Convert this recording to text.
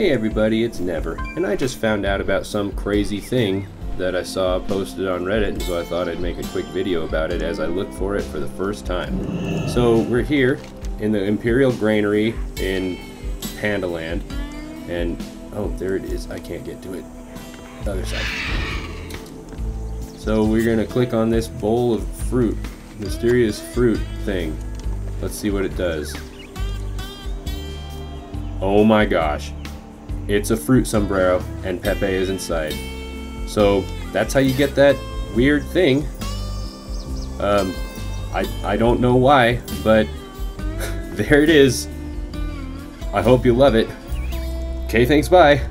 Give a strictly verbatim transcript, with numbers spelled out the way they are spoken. Hey everybody, it's Never, and I just found out about some crazy thing that I saw posted on Reddit, and so I thought I'd make a quick video about it as I looked for it for the first time. So we're here in the Imperial Granary in Panda Land, and oh, there it is. I can't get to it. Other side. So we're gonna click on this bowl of fruit, mysterious fruit thing. Let's see what it does. Oh my gosh. It's a fruit sombrero, and Pepe is inside. So that's how you get that weird thing. Um, I, I don't know why, but there it is. I hope you love it. Okay, thanks, bye.